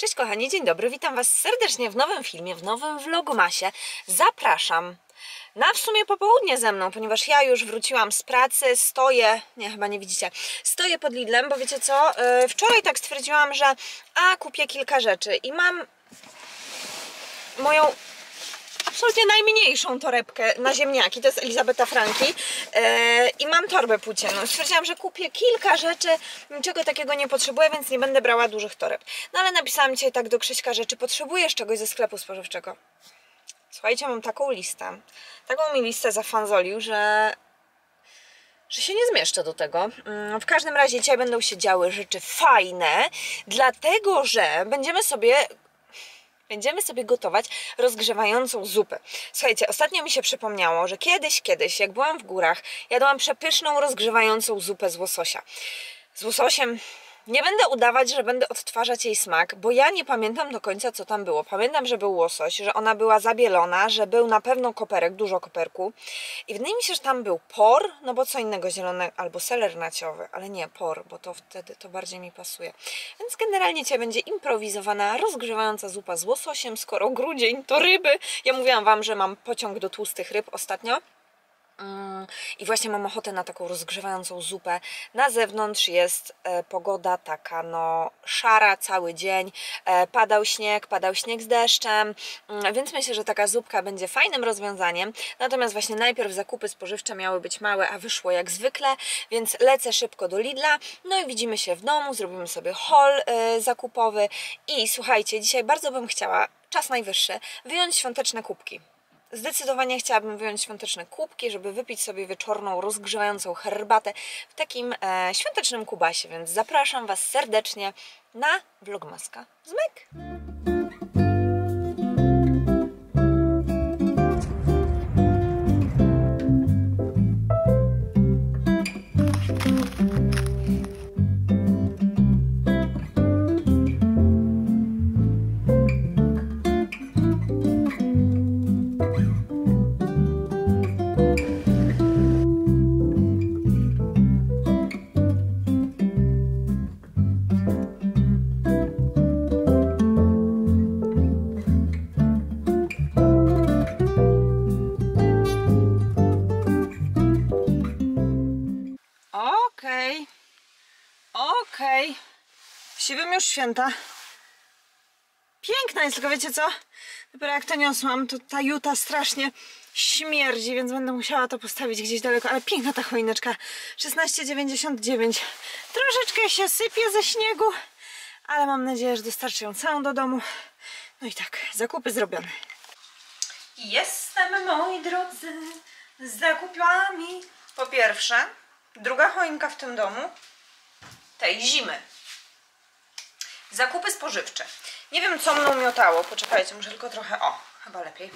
Cześć kochani, dzień dobry, witam Was serdecznie w nowym filmie, w nowym Vlogmasie. Zapraszam na w sumie popołudnie ze mną, ponieważ ja już wróciłam z pracy, stoję, nie, chyba nie widzicie, stoję pod Lidlem, bo wiecie co, wczoraj tak stwierdziłam, że kupię kilka rzeczy i mam moją absolutnie najmniejszą torebkę na ziemniaki, to jest Elisabetta Frankie, i mam torbę płócienną. Stwierdziłam, że kupię kilka rzeczy, niczego takiego nie potrzebuję, więc nie będę brała dużych toreb. No ale napisałam dzisiaj tak do Krzyśka, że czy potrzebujesz czegoś ze sklepu spożywczego. Słuchajcie, mam taką listę. Taką mi listę zafanzolił, że się nie zmieszczę do tego. W każdym razie dzisiaj będą się działy rzeczy fajne, dlatego że będziemy sobie gotować rozgrzewającą zupę. Słuchajcie, ostatnio mi się przypomniało, że kiedyś, jak byłam w górach, jadłam przepyszną, rozgrzewającą zupę z łososia. Z łososiem. Nie będę udawać, że będę odtwarzać jej smak, bo ja nie pamiętam do końca, co tam było. Pamiętam, że był łosoś, że ona była zabielona, że był na pewno koperek, dużo koperku. I wydaje mi się, że tam był por, no bo co innego, zielone albo seler naciowy, ale nie por, bo to wtedy to bardziej mi pasuje. Więc generalnie dzisiaj będzie improwizowana, rozgrzewająca zupa z łososiem, skoro grudzień to ryby. Ja mówiłam Wam, że mam pociąg do tłustych ryb ostatnio. I właśnie mam ochotę na taką rozgrzewającą zupę. Na zewnątrz jest pogoda taka no szara cały dzień, padał śnieg z deszczem, więc myślę, że taka zupka będzie fajnym rozwiązaniem. Natomiast właśnie najpierw zakupy spożywcze miały być małe, a wyszło jak zwykle, więc lecę szybko do Lidla, no i widzimy się w domu, zrobimy sobie haul zakupowy i słuchajcie, dzisiaj bardzo bym chciała, czas najwyższy, wyjąć świąteczne kubki. Zdecydowanie chciałabym wyjąć świąteczne kubki, żeby wypić sobie wieczorną, rozgrzewającą herbatę w takim świątecznym kubasie, więc zapraszam Was serdecznie na Vlogmaska. Zmyk! Okej, siwym już święta. Piękna jest, tylko wiecie co? Dopiero jak to niosłam, to ta juta strasznie śmierdzi, więc będę musiała to postawić gdzieś daleko. Ale piękna ta choineczka, 16,99. Troszeczkę się sypie ze śniegu, ale mam nadzieję, że dostarczę ją całą do domu. No i tak, zakupy zrobione. Jestem, moi drodzy, z zakupami. Po pierwsze, druga choinka w tym domu tej zimy. Zakupy spożywcze. Nie wiem, co mną miotało. Poczekajcie, może tylko trochę... O, chyba lepiej.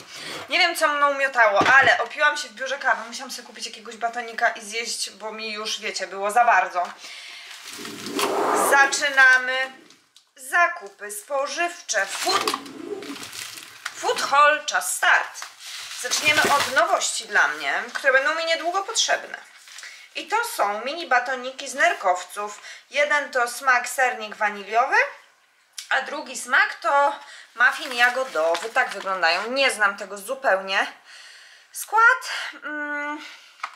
Nie wiem, co mną miotało, ale opiłam się w biurze kawy. Musiałam sobie kupić jakiegoś batonika i zjeść, bo mi już, wiecie, było za bardzo. Zaczynamy zakupy spożywcze. Food haul, czas start. Zaczniemy od nowości dla mnie, które będą mi niedługo potrzebne. I to są mini batoniki z nerkowców. Jeden to smak sernik waniliowy, a drugi smak to muffin jagodowy. Tak wyglądają. Nie znam tego zupełnie. Skład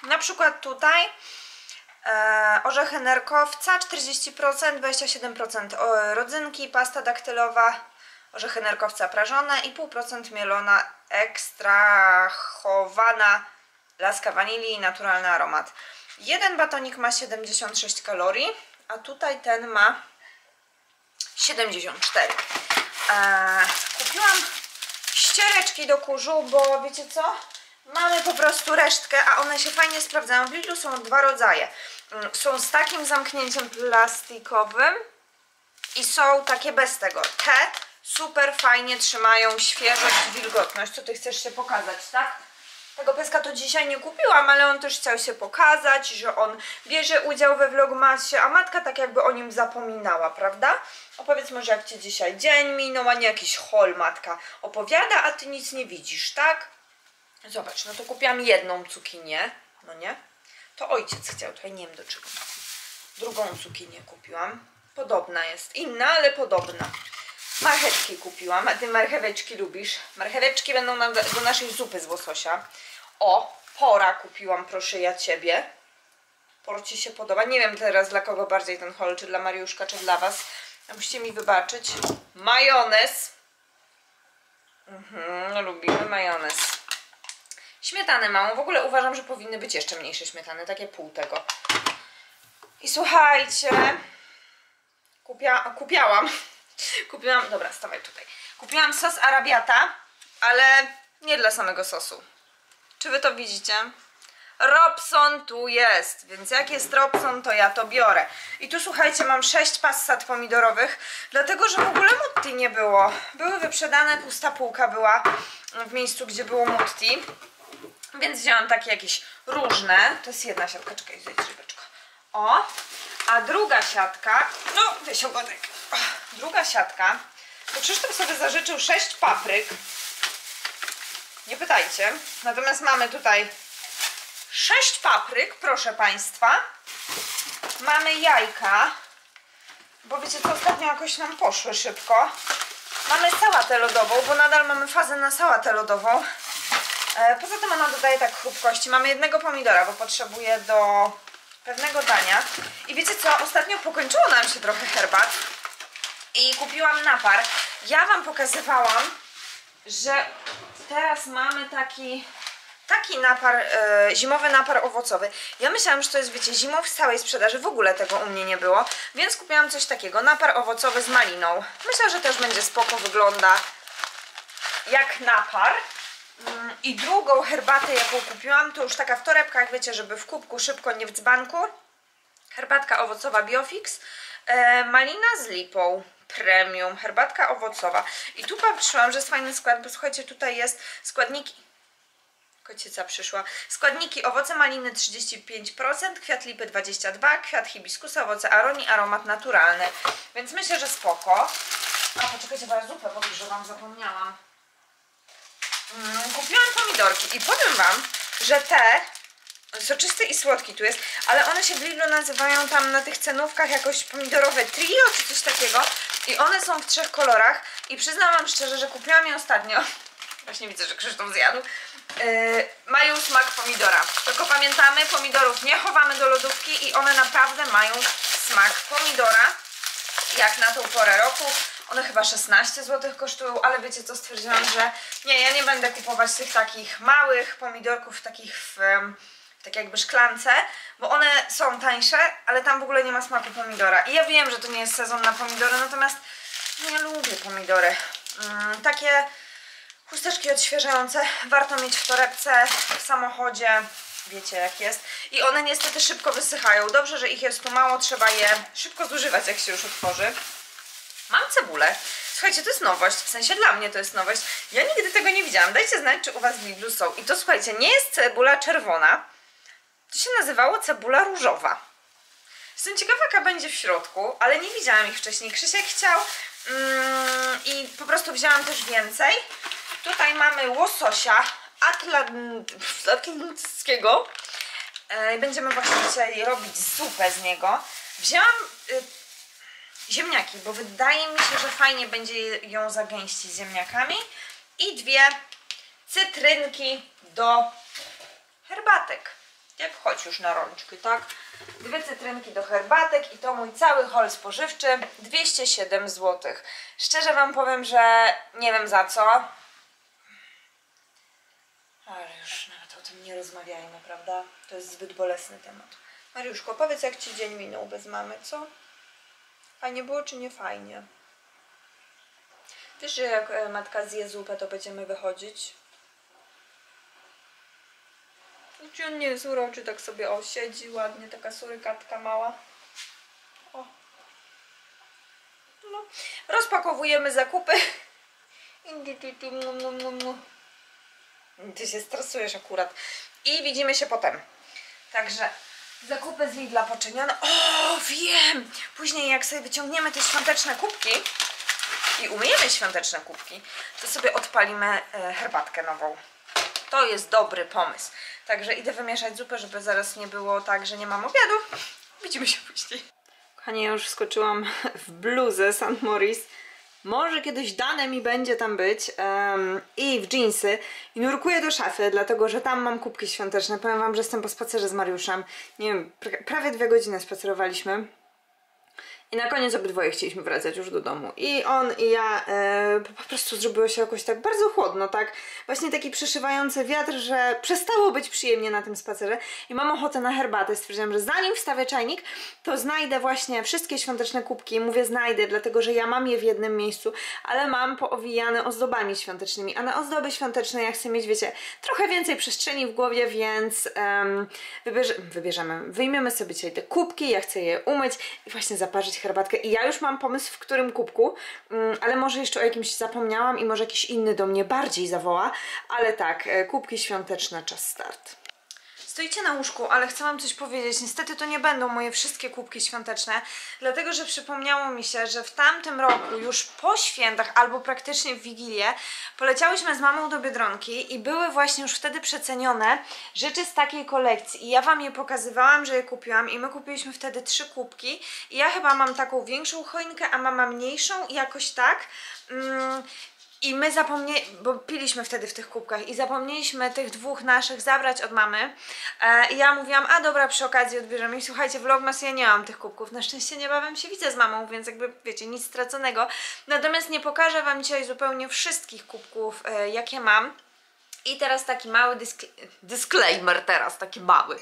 na przykład tutaj orzechy nerkowca 40%, 27% rodzynki, pasta daktylowa, orzechy nerkowca prażone i 0,5% mielona ekstrahowana, laska wanilii i naturalny aromat. Jeden batonik ma 76 kalorii, a tutaj ten ma 74. Kupiłam ściereczki do kurzu, bo wiecie co? Mamy po prostu resztkę, a one się fajnie sprawdzają. W Lidlu są dwa rodzaje. Są z takim zamknięciem plastikowym i są takie bez tego. Te super fajnie trzymają świeżość i wilgotność. Co Ty chcesz się pokazać, tak? Tego pieska to dzisiaj nie kupiłam, ale on też chciał się pokazać, że on bierze udział we Vlogmasie, a matka tak jakby o nim zapominała, prawda? Opowiedz może, jak Ci dzisiaj dzień minął, a nie jakiś haul matka opowiada, a Ty nic nie widzisz, tak? Zobacz, no to kupiłam jedną cukinię, no nie? To ojciec chciał, tutaj nie wiem do czego. Drugą cukinię kupiłam, podobna jest, inna, ale podobna. Marchewki kupiłam, a ty marcheweczki lubisz. Marcheweczki będą do naszej zupy z łososia. O, pora kupiłam, proszę ja ciebie. Por ci się podoba. Nie wiem teraz dla kogo bardziej ten haul, czy dla Mariuszka, czy dla was. Musicie mi wybaczyć. Majonez. No lubimy majonez. Śmietanę małą. W ogóle uważam, że powinny być jeszcze mniejsze śmietany. Takie pół tego. I słuchajcie. Kupiłam, dobra, stawaj tutaj. Kupiłam sos arabiata, ale nie dla samego sosu. Czy wy to widzicie? Robson tu jest, więc jak jest Robson, to ja to biorę. I tu słuchajcie, mam 6 passat pomidorowych, dlatego że w ogóle Mutti nie było. Były wyprzedane, pusta półka była w miejscu, gdzie było Mutti. Więc wziąłam takie jakieś różne. To jest jedna siatka, czekaj, zejdź rybeczko. O, a druga siatka, no weź ogonek. Druga siatka, to Krzysztof sobie zażyczył 6 papryk. Nie pytajcie. Natomiast mamy tutaj 6 papryk, proszę państwa. Mamy jajka, bo wiecie co, ostatnio jakoś nam poszły szybko. Mamy sałatę lodową, bo nadal mamy fazę na sałatę lodową. Poza tym ona dodaje tak chrupkości. Mamy jednego pomidora, bo potrzebuję do pewnego dania. I wiecie co, ostatnio pokończyło nam się trochę herbat i kupiłam napar. Ja wam pokazywałam, że teraz mamy taki napar, zimowy napar owocowy. Ja myślałam, że to jest, wiecie, zimą w całej sprzedaży. W ogóle tego u mnie nie było. Więc kupiłam coś takiego. Napar owocowy z maliną. Myślę, że też będzie spoko. Wygląda jak napar. I drugą herbatę, jaką kupiłam, to już taka w torebkach, wiecie, żeby w kubku szybko, nie w dzbanku. Herbatka owocowa Biofix. Malina z lipą. Premium. Herbatka owocowa. I tu patrzyłam, że jest fajny skład, bo słuchajcie, tutaj jest składniki. Kocica przyszła. Składniki: owoce maliny 35%, kwiat lipy 22%, kwiat hibiskusa, owoce aronii, aromat naturalny. Więc myślę, że spoko. A poczekajcie, bo ja zupę podróżę wam zapomniałam. Kupiłam pomidorki i powiem wam, że te soczyste i słodki tu jest, ale one się w Lidlu nazywają tam na tych cenówkach jakoś pomidorowe trio czy coś takiego. I one są w 3 kolorach. I przyznam wam szczerze, że kupiłam je ostatnio. Właśnie widzę, że Krzysztof zjadł. Mają smak pomidora. Tylko pamiętamy, pomidorów nie chowamy do lodówki i one naprawdę mają smak pomidora. Jak na tą porę roku. One chyba 16 zł kosztują, ale wiecie co, stwierdziłam, że nie, ja nie będę kupować tych takich małych pomidorków, takich tak jakby szklance, bo one są tańsze, ale tam w ogóle nie ma smaku pomidora. I ja wiem, że to nie jest sezon na pomidory, natomiast nie lubię pomidory. Takie chusteczki odświeżające warto mieć w torebce, w samochodzie, wiecie jak jest. I one niestety szybko wysychają. Dobrze, że ich jest tu mało, trzeba je szybko zużywać, jak się już otworzy. Mam cebulę. Słuchajcie, to jest nowość, w sensie dla mnie to jest nowość. Ja nigdy tego nie widziałam. Dajcie znać, czy u was w Lidlu są. I to słuchajcie, nie jest cebula czerwona, to się nazywało cebula różowa. Jestem ciekawa, jaka będzie w środku, ale nie widziałam ich wcześniej. Krzysiek chciał i po prostu wzięłam też więcej. Tutaj mamy łososia atlantyckiego. Będziemy właśnie dzisiaj robić zupę z niego. Wzięłam ziemniaki, bo wydaje mi się, że fajnie będzie ją zagęścić ziemniakami. I 2 cytrynki do herbatek. Jak wchodź już na rączki, tak? 2 cytrynki do herbatek i to mój cały haul spożywczy. 207 zł. Szczerze wam powiem, że nie wiem za co. Ale już nawet o tym nie rozmawiajmy, prawda? To jest zbyt bolesny temat. Mariuszko, powiedz, jak ci dzień minął bez mamy, co? Fajnie było czy nie fajnie? Wiesz, że jak matka zje zupę, to będziemy wychodzić? Czy on nie jest uroczy, tak sobie siedzi ładnie, taka surykatka mała. O. No. Rozpakowujemy zakupy. Ty się stresujesz akurat. I widzimy się potem. Także zakupy z Lidla poczynione. O, wiem! Później jak sobie wyciągniemy te świąteczne kubki i umyjemy świąteczne kubki, to sobie odpalimy herbatkę nową. To jest dobry pomysł. Także idę wymieszać zupę, żeby zaraz nie było tak, że nie mam obiadu. Widzimy się później. Kochani, ja już wskoczyłam w bluzę St. Morris. Może kiedyś dane mi będzie tam być i w dżinsy. I nurkuję do szafy, dlatego że tam mam kubki świąteczne. Powiem wam, że jestem po spacerze z Mariuszem. Nie wiem, prawie 2 godziny spacerowaliśmy. I na koniec obydwoje chcieliśmy wracać już do domu. I on i ja po prostu zrobiło się jakoś tak bardzo chłodno, tak? Właśnie taki przeszywający wiatr, że przestało być przyjemnie na tym spacerze. I mam ochotę na herbatę. Stwierdziłam, że zanim wstawię czajnik, to znajdę właśnie wszystkie świąteczne kubki. Mówię znajdę, dlatego że ja mam je w jednym miejscu, ale mam poowijane ozdobami świątecznymi. A na ozdoby świąteczne ja chcę mieć, wiecie, trochę więcej przestrzeni w głowie, więc wyjmiemy sobie dzisiaj te kubki. Ja chcę je umyć i właśnie zaparzyć herbatkę. I ja już mam pomysł, w którym kubku, ale może jeszcze o jakimś zapomniałam i może jakiś inny do mnie bardziej zawoła, ale tak, kubki świąteczne, czas start. Stoicie na łóżku, ale chcę wam coś powiedzieć. Niestety to nie będą moje wszystkie kubki świąteczne, dlatego że przypomniało mi się, że w tamtym roku, już po świętach albo praktycznie w Wigilię, poleciałyśmy z mamą do Biedronki i były właśnie już wtedy przecenione rzeczy z takiej kolekcji. I ja wam je pokazywałam, że je kupiłam i my kupiliśmy wtedy 3 kubki. I ja chyba mam taką większą choinkę, a mama mniejszą i jakoś tak... I my zapomnieliśmy, bo piliśmy wtedy w tych kubkach i zapomnieliśmy tych 2 naszych zabrać od mamy. I ja mówiłam, a dobra, przy okazji odbierzemy. I słuchajcie, vlogmas, ja nie mam tych kubków. Na szczęście niebawem się widzę z mamą, więc jakby wiecie, nic straconego. Natomiast nie pokażę wam dzisiaj zupełnie wszystkich kubków, jakie mam. I teraz taki mały disclaimer, teraz taki mały.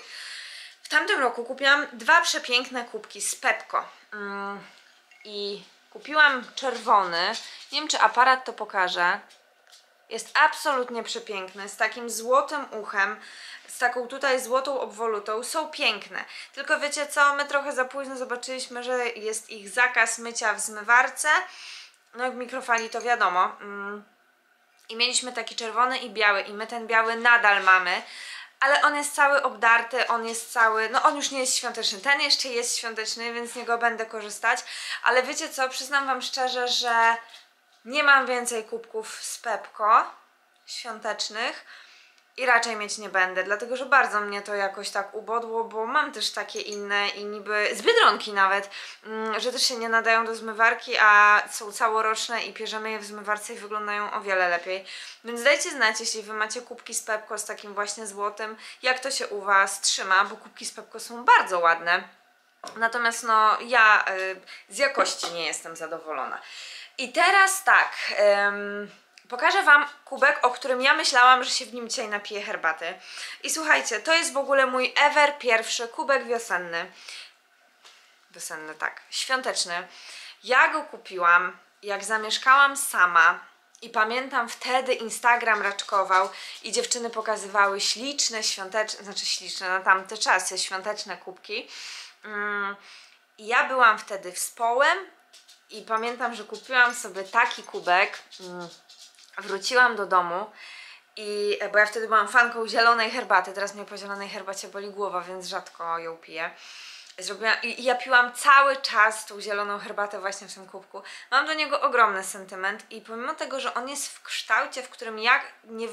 W tamtym roku kupiłam 2 przepiękne kubki z Pepco. I... kupiłam czerwony, nie wiem czy aparat to pokaże, jest absolutnie przepiękny, z takim złotym uchem, z taką tutaj złotą obwolutą, są piękne. Tylko wiecie co, my trochę za późno zobaczyliśmy, że jest ich zakaz mycia w zmywarce, no jak w mikrofali to wiadomo. I mieliśmy taki czerwony i biały i my ten biały nadal mamy. Ale on jest cały obdarty, on jest cały... no on już nie jest świąteczny, ten jeszcze jest świąteczny, więc z niego będę korzystać. Ale wiecie co, przyznam wam szczerze, że nie mam więcej kubków z Pepco świątecznych i raczej mieć nie będę, dlatego że bardzo mnie to jakoś tak ubodło, bo mam też takie inne i niby... z Biedronki nawet, że też się nie nadają do zmywarki, a są całoroczne i pierzemy je w zmywarce i wyglądają o wiele lepiej. Więc dajcie znać, jeśli wy macie kubki z Pepco z takim właśnie złotym, jak to się u was trzyma, bo kubki z Pepco są bardzo ładne. Natomiast no ja z jakości nie jestem zadowolona. I teraz tak... pokażę wam kubek, o którym ja myślałam, że się w nim dzisiaj napiję herbaty. I słuchajcie, to jest w ogóle mój ever pierwszy kubek wiosenny. Wiosenny, tak. Świąteczny. Ja go kupiłam, jak zamieszkałam sama. I pamiętam, wtedy Instagram raczkował i dziewczyny pokazywały śliczne, świąteczne, znaczy śliczne na tamte czasy, świąteczne kubki. I ja byłam wtedy w Społem i pamiętam, że kupiłam sobie taki kubek. Wróciłam do domu i, bo ja wtedy byłam fanką zielonej herbaty, teraz mnie po zielonej herbacie boli głowa, więc rzadko ją piję. Ja piłam cały czas tą zieloną herbatę właśnie w tym kubku. Mam do niego ogromny sentyment i pomimo tego, że on jest w kształcie, w którym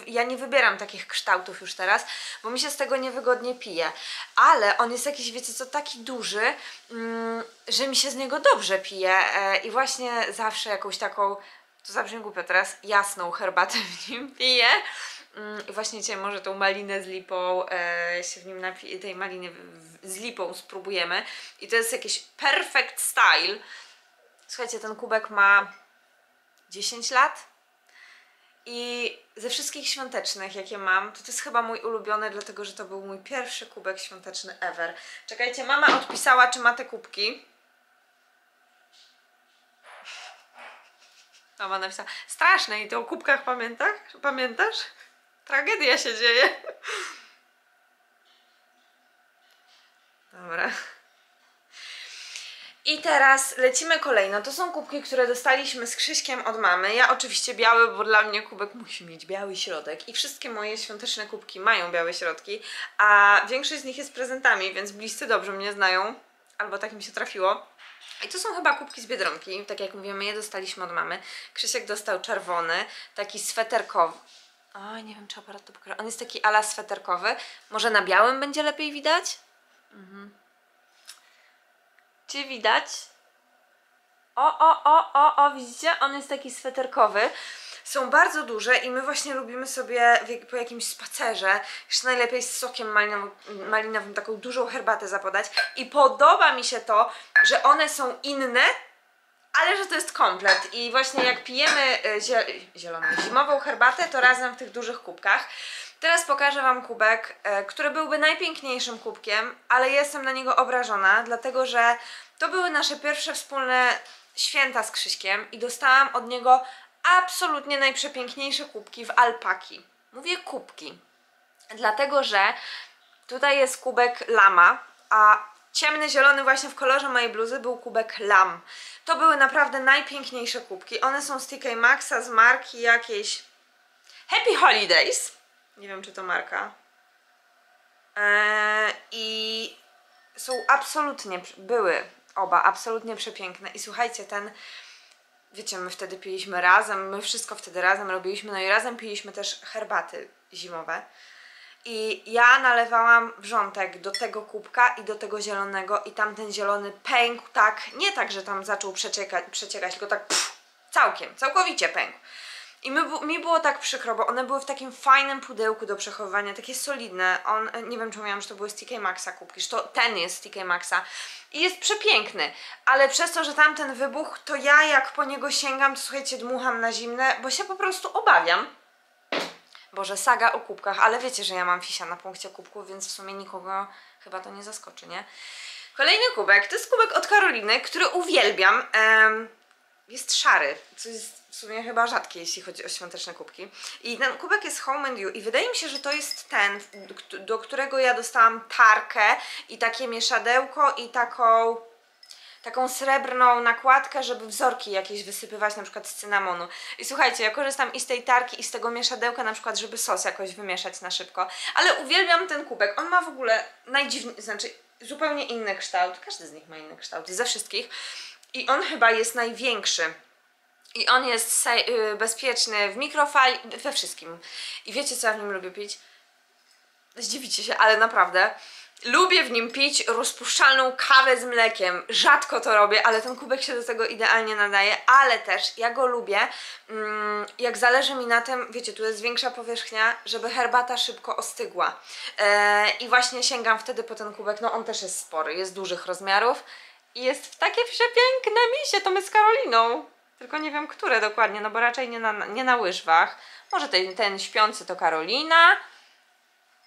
ja nie wybieram takich kształtów już teraz, bo mi się z tego niewygodnie pije, ale on jest jakiś, wiecie co, taki duży, że mi się z niego dobrze pije i właśnie zawsze jakąś taką... to zabrzmi głupio teraz, jasną herbatę w nim piję. I właśnie dzisiaj może tą malinę z lipą się w nim napiję, tej maliny z lipą spróbujemy. I to jest jakiś perfect style. Słuchajcie, ten kubek ma 10 lat. I ze wszystkich świątecznych, jakie mam, to jest chyba mój ulubiony, dlatego że to był mój pierwszy kubek świąteczny ever. Czekajcie, mama odpisała, czy ma te kubki. Mama napisała, straszne i ty o kubkach pamiętasz? Tragedia się dzieje. Dobra. I teraz lecimy kolejno. To są kubki, które dostaliśmy z Krzyśkiem od mamy. Ja oczywiście biały, bo dla mnie kubek musi mieć biały środek. I wszystkie moje świąteczne kubki mają białe środki. A większość z nich jest prezentami, więc bliscy dobrze mnie znają. Albo tak mi się trafiło. I to są chyba kubki z Biedronki, tak jak mówimy, je dostaliśmy od mamy. Krzysiek dostał czerwony, taki sweterkowy. O, nie wiem, czy aparat to pokaże. On jest taki ala sweterkowy. Może na białym będzie lepiej widać? Czy widać? O, widzicie? On jest taki sweterkowy. Są bardzo duże i my właśnie lubimy sobie po jakimś spacerze, jeszcze najlepiej z sokiem malinowym, taką dużą herbatę zapodać. I podoba mi się to, że one są inne, ale że to jest komplet. I właśnie jak pijemy zieloną, zimową herbatę, to razem w tych dużych kubkach. Teraz pokażę wam kubek, który byłby najpiękniejszym kubkiem, ale jestem na niego obrażona, dlatego że to były nasze pierwsze wspólne święta z Krzyśkiem i dostałam od niego absolutnie najprzepiękniejsze kubki w alpaki. Mówię kubki, dlatego że tutaj jest kubek lama, a ciemny zielony właśnie w kolorze mojej bluzy był kubek lam. To były naprawdę najpiękniejsze kubki. One są z TK Maxa, z marki jakiejś Happy Holidays. Nie wiem, czy to marka. I są absolutnie, były oba absolutnie przepiękne. I słuchajcie, ten, wiecie, my wtedy piliśmy razem, my wszystko wtedy razem robiliśmy, no i razem piliśmy też herbaty zimowe. I ja nalewałam wrzątek do tego kubka i do tego zielonego i tamten zielony pękł tak, nie tak, że tam zaczął przeciekać, tylko tak całkowicie pękł. I mi było tak przykro, bo one były w takim fajnym pudełku do przechowywania, takie solidne. Nie wiem, czy mówiłam, że to były z TK Maxa kubki, że to ten jest z TK Maxa i jest przepiękny, ale przez to, że tamten wybuch, to ja jak po niego sięgam, to słuchajcie, dmucham na zimne, bo się po prostu obawiam. Boże, saga o kubkach, ale wiecie, że ja mam fisia na punkcie kubków, więc w sumie nikogo chyba to nie zaskoczy, nie? Kolejny kubek, to jest kubek od Karoliny, który uwielbiam. Jest szary, co jest w sumie chyba rzadkie, jeśli chodzi o świąteczne kubki. I ten kubek jest Homely i wydaje mi się, że to jest ten, do którego ja dostałam tarkę i takie mieszadełko i taką srebrną nakładkę, żeby wzorki jakieś wysypywać, na przykład z cynamonu. I słuchajcie, ja korzystam i z tej tarki, i z tego mieszadełka, na przykład, żeby sos jakoś wymieszać na szybko. Ale uwielbiam ten kubek, on ma w ogóle najdziwniejszy, znaczy zupełnie inny kształt, każdy z nich ma inny kształt, ze wszystkich. I on chyba jest największy. I on jest bezpieczny w mikrofali, we wszystkim. I wiecie, co ja w nim lubię pić? Zdziwicie się, ale naprawdę. Lubię w nim pić rozpuszczalną kawę z mlekiem. Rzadko to robię, ale ten kubek się do tego idealnie nadaje. Ale też ja go lubię, jak zależy mi na tym, wiecie, tu jest większa powierzchnia, żeby herbata szybko ostygła. I właśnie sięgam wtedy po ten kubek. No on też jest spory, jest dużych rozmiarów. I jest w takie przepiękne misie, to my z Karoliną. Tylko nie wiem, które dokładnie, no bo raczej nie na łyżwach. Może ten śpiący to Karolina.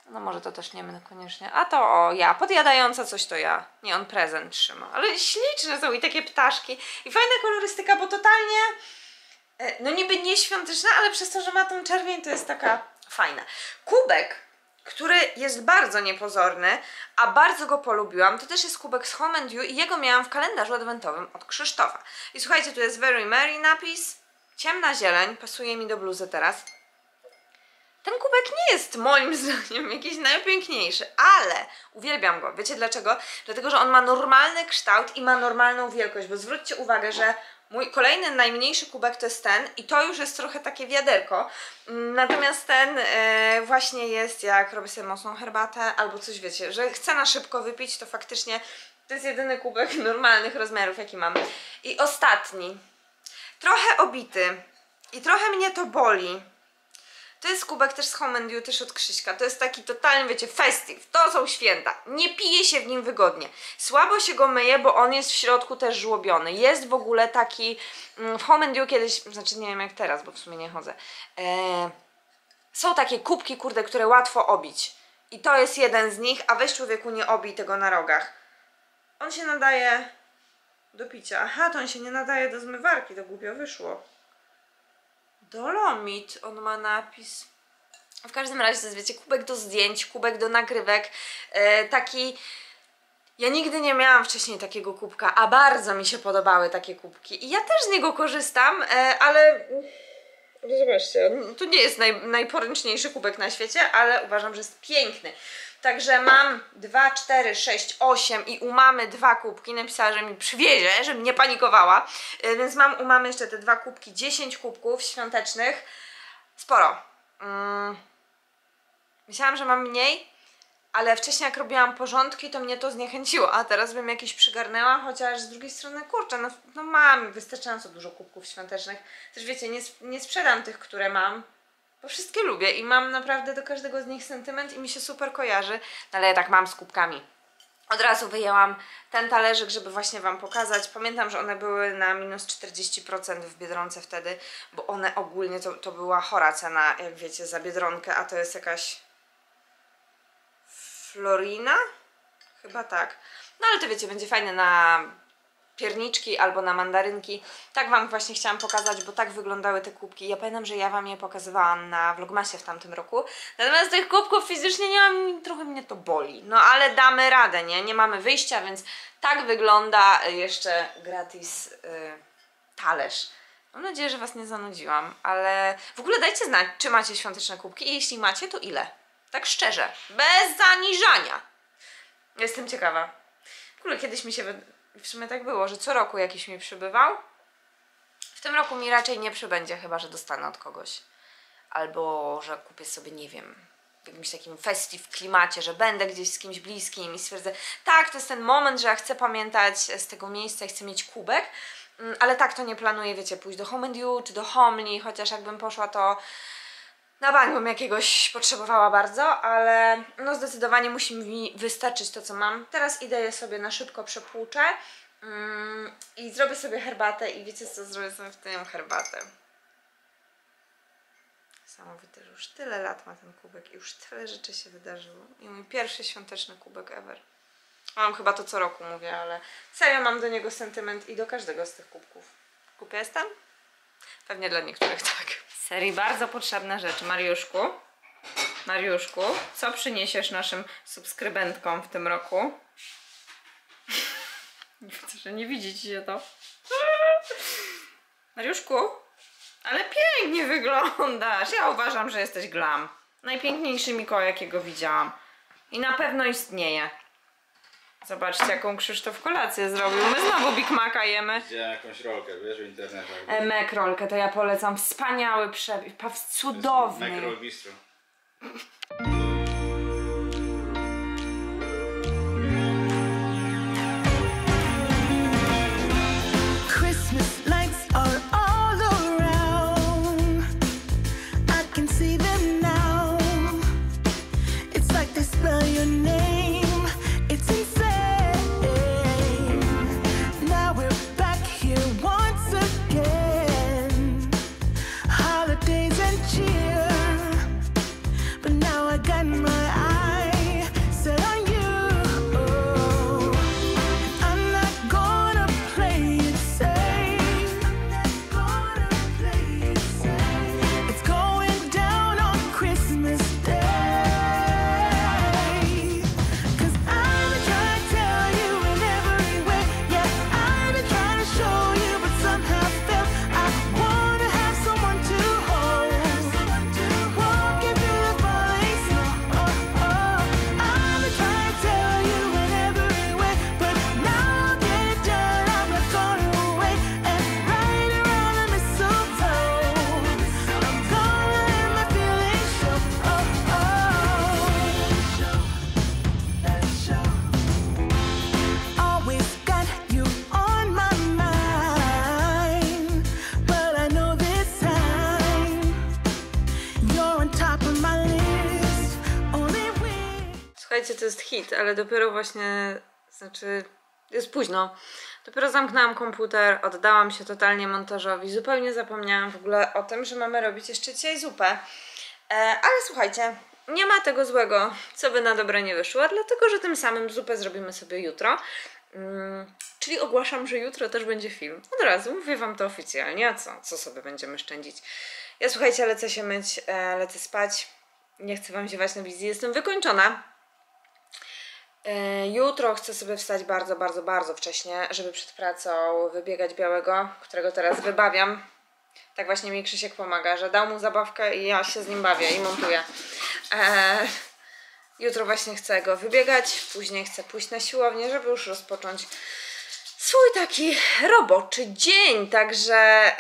No może to też nie my koniecznie. A to ja, podjadająca coś to ja. Nie, on prezent trzyma. Ale śliczne są i takie ptaszki. I fajna kolorystyka, bo totalnie, no niby nie świąteczna, ale przez to, że ma tą czerwień, to jest taka fajna. Kubek, który jest bardzo niepozorny, a bardzo go polubiłam. To też jest kubek z Home and You i jego miałam w kalendarzu adwentowym od Krzysztofa. I słuchajcie, tu jest Very Merry napis, ciemna zieleń, pasuje mi do bluzy teraz. Ten kubek nie jest moim zdaniem jakiś najpiękniejszy, ale uwielbiam go. Wiecie dlaczego? Dlatego, że on ma normalny kształt i ma normalną wielkość, bo zwróćcie uwagę, że mój kolejny najmniejszy kubek to jest ten i to już jest trochę takie wiaderko, natomiast ten właśnie jest, jak robię sobie mocną herbatę albo coś, wiecie, że chcę na szybko wypić, to faktycznie to jest jedyny kubek normalnych rozmiarów, jaki mam. I ostatni, trochę obity i trochę mnie to boli, to jest kubek też z Home and You, też od Krzyśka. To jest taki totalny, wiecie, festive. To są święta. Nie pije się w nim wygodnie. Słabo się go myje, bo on jest w środku też żłobiony. Jest w ogóle taki... W Home and You kiedyś... Znaczy nie wiem jak teraz, bo w sumie nie chodzę. Są takie kubki, kurde, które łatwo obić. I to jest jeden z nich, a weź człowieku nie obij tego na rogach. On się nadaje do picia. Aha, to on się nie nadaje do zmywarki. To głupio wyszło. Dolomit, on ma napis. W każdym razie to jest, wiecie, kubek do zdjęć, kubek do nagrywek, taki... Ja nigdy nie miałam wcześniej takiego kubka, a bardzo mi się podobały takie kubki. I ja też z niego korzystam, ale... Zobaczcie, to nie jest najporęczniejszy kubek na świecie, ale uważam, że jest piękny. Także mam 2, 4, 6, 8 i u mamy 2 kubki. Napisała, że mi przywiezie, żebym nie panikowała. Więc mam u mamy jeszcze te 2 kubki, 10 kubków świątecznych. Sporo. Myślałam, że mam mniej, ale wcześniej jak robiłam porządki, to mnie to zniechęciło, a teraz bym jakieś przygarnęła, chociaż z drugiej strony, kurczę, no mam wystarczająco dużo kubków świątecznych, też wiecie, nie sprzedam tych, które mam, bo wszystkie lubię i mam naprawdę do każdego z nich sentyment i mi się super kojarzy, no ale ja tak mam z kubkami. Od razu wyjęłam ten talerzyk, żeby właśnie wam pokazać. Pamiętam, że one były na minus 40% w Biedronce wtedy, bo one ogólnie to była chora cena, jak wiecie, za Biedronkę, a to jest jakaś florina? Chyba tak. No ale to wiecie, będzie fajne na pierniczki albo na mandarynki. Tak wam właśnie chciałam pokazać, bo tak wyglądały te kubki. Ja pamiętam, że ja wam je pokazywałam na Vlogmasie w tamtym roku. Natomiast tych kubków fizycznie nie mam, trochę mnie to boli. No ale damy radę, nie? Nie mamy wyjścia, więc tak wygląda jeszcze gratis talerz. Mam nadzieję, że was nie zanudziłam, ale w ogóle dajcie znać, czy macie świąteczne kubki i jeśli macie, to ile? Tak szczerze, bez zaniżania. Jestem ciekawa. W ogóle kiedyś mi się... W sumie tak było, że co roku jakiś mi przybywał. W tym roku mi raczej nie przybędzie, chyba że dostanę od kogoś. Albo że kupię sobie, nie wiem, w jakimś takim festive klimacie, że będę gdzieś z kimś bliskim i stwierdzę, tak, to jest ten moment, że ja chcę pamiętać z tego miejsca i chcę mieć kubek. Ale tak to nie planuję, wiecie, pójść do Homely czy do Homely, chociaż jakbym poszła, to na bank bym jakiegoś potrzebowała bardzo, ale no zdecydowanie musi mi wystarczyć to, co mam. Teraz idę je sobie na szybko przepłuczę i zrobię sobie herbatę i wiecie co, zrobię sobie w tę herbatę. Niesamowite, że już tyle lat ma ten kubek i już tyle rzeczy się wydarzyło. I mój pierwszy świąteczny kubek ever. Mam chyba to co roku, mówię, ale serio mam do niego sentyment i do każdego z tych kubków. Głupia jestem? Pewnie dla niektórych tak. Serii bardzo potrzebna rzecz. Mariuszku, co przyniesiesz naszym subskrybentkom w tym roku? Że nie widzicie się to. Mariuszku, ale pięknie wyglądasz. Ja uważam, że jesteś glam. Najpiękniejszy Mikołaj, jakiego widziałam. I na pewno istnieje. Zobaczcie, jaką Krzysztof kolację zrobił. My znowu Big Maca jemy. Widziałem jakąś rolkę, wiesz, w internecie. Mac rolkę, to ja polecam. Wspaniały przepis, cudowny. Mac roll bistro. To jest hit, ale dopiero właśnie, znaczy jest późno, dopiero zamknęłam komputer, oddałam się totalnie montażowi, zupełnie zapomniałam w ogóle o tym, że mamy robić jeszcze dzisiaj zupę, ale słuchajcie, nie ma tego złego, co by na dobre nie wyszło, dlatego że tym samym zupę zrobimy sobie jutro, czyli ogłaszam, że jutro też będzie film, od razu mówię wam to oficjalnie, a co sobie będziemy szczędzić. Ja słuchajcie, lecę się myć, lecę spać, nie chcę wam ziewać na wizji, jestem wykończona. Jutro chcę sobie wstać bardzo, bardzo, bardzo wcześnie, żeby przed pracą wybiegać białego, którego teraz wybawiam. Tak właśnie mi Krzysiek pomaga, że dał mu zabawkę i ja się z nim bawię i montuję. Jutro właśnie chcę go wybiegać, później chcę pójść na siłownię, żeby już rozpocząć swój taki roboczy dzień, także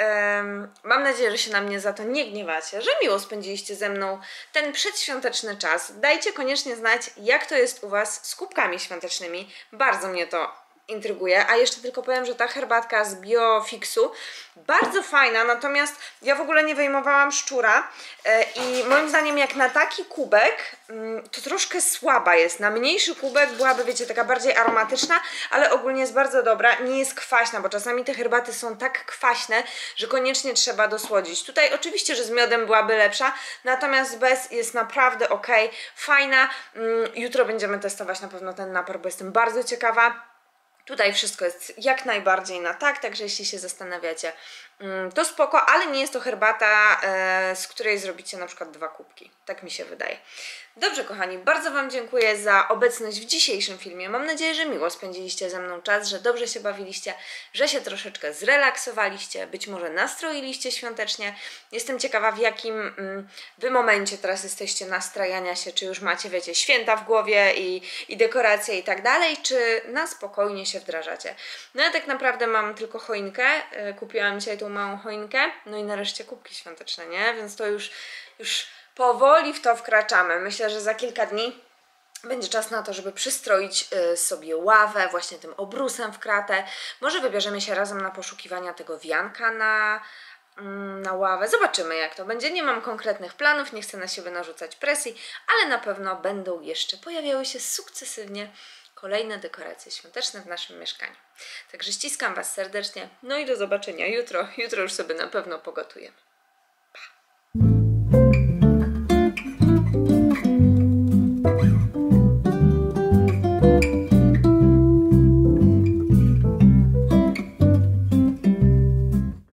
mam nadzieję, że się na mnie za to nie gniewacie, że miło spędziliście ze mną ten przedświąteczny czas. Dajcie koniecznie znać, jak to jest u Was z kubkami świątecznymi, bardzo mnie to intryguje. A jeszcze tylko powiem, że ta herbatka z Biofixu bardzo fajna, natomiast ja w ogóle nie wyjmowałam szczura i moim zdaniem jak na taki kubek to troszkę słaba jest. Na mniejszy kubek byłaby, wiecie, taka bardziej aromatyczna, ale ogólnie jest bardzo dobra, nie jest kwaśna, bo czasami te herbaty są tak kwaśne, że koniecznie trzeba dosłodzić. Tutaj oczywiście, że z miodem byłaby lepsza, natomiast bez jest naprawdę ok, fajna. Jutro będziemy testować na pewno ten napar, bo jestem bardzo ciekawa. Tutaj wszystko jest jak najbardziej na tak, także jeśli się zastanawiacie, to spoko, ale nie jest to herbata, z której zrobicie na przykład 2 kubki. Tak mi się wydaje. Dobrze kochani, bardzo Wam dziękuję za obecność w dzisiejszym filmie. Mam nadzieję, że miło spędziliście ze mną czas, że dobrze się bawiliście, że się troszeczkę zrelaksowaliście, być może nastroiliście świątecznie. Jestem ciekawa, w jakim Wy momencie teraz jesteście nastrajania się, czy już macie, wiecie, święta w głowie i dekoracje i tak dalej, czy na spokojnie się wdrażacie. No ja tak naprawdę mam tylko choinkę, kupiłam dzisiaj tą małą choinkę, no i nareszcie kubki świąteczne, nie? Więc to już powoli w to wkraczamy. Myślę, że za kilka dni będzie czas na to, żeby przystroić sobie ławę właśnie tym obrusem w kratę. Może wybierzemy się razem na poszukiwania tego wianka na ławę. Zobaczymy, jak to będzie. Nie mam konkretnych planów, nie chcę na siebie narzucać presji, ale na pewno będą jeszcze pojawiały się sukcesywnie kolejne dekoracje świąteczne w naszym mieszkaniu. Także ściskam Was serdecznie, no i do zobaczenia jutro. Jutro już sobie na pewno pogotujemy.